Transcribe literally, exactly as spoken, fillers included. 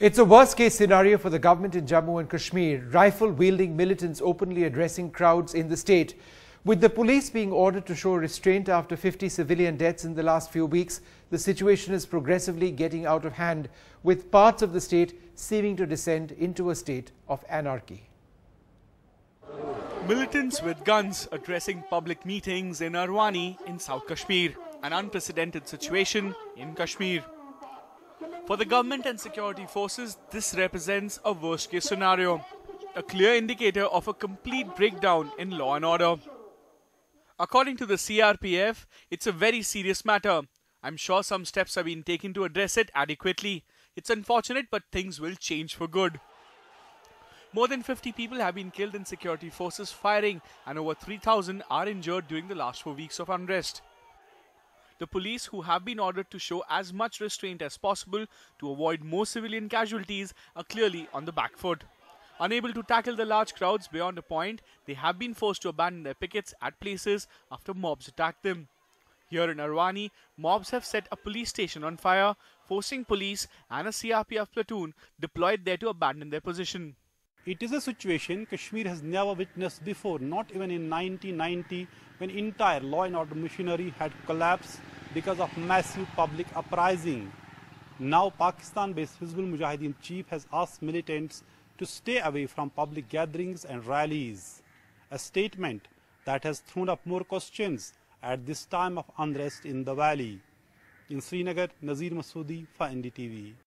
It's a worst-case scenario for the government in Jammu and Kashmir, rifle-wielding militants openly addressing crowds in the state. With the police being ordered to show restraint after fifty civilian deaths in the last few weeks, the situation is progressively getting out of hand, with parts of the state seeming to descend into a state of anarchy. Militants with guns addressing public meetings in Arwani in South Kashmir, an unprecedented situation in Kashmir. For the government and security forces, this represents a worst-case scenario, a clear indicator of a complete breakdown in law and order. According to the C R P F, it's a very serious matter. I'm sure some steps have been taken to address it adequately. It's unfortunate, but things will change for good. More than fifty people have been killed in security forces firing, and over three thousand are injured during the last four weeks of unrest. The police, who have been ordered to show as much restraint as possible to avoid more civilian casualties, are clearly on the back foot. Unable to tackle the large crowds beyond a point, they have been forced to abandon their pickets at places after mobs attacked them. Here in Arwani, mobs have set a police station on fire, forcing police and a C R P F platoon deployed there to abandon their position. It is a situation Kashmir has never witnessed before, not even in nineteen ninety, when entire law and order machinery had collapsed because of massive public uprising. Now Pakistan-based Hizbul Mujahideen chief has asked militants to stay away from public gatherings and rallies, a statement that has thrown up more questions at this time of unrest in the valley. In Srinagar, Nazir Masoodi for N D T V.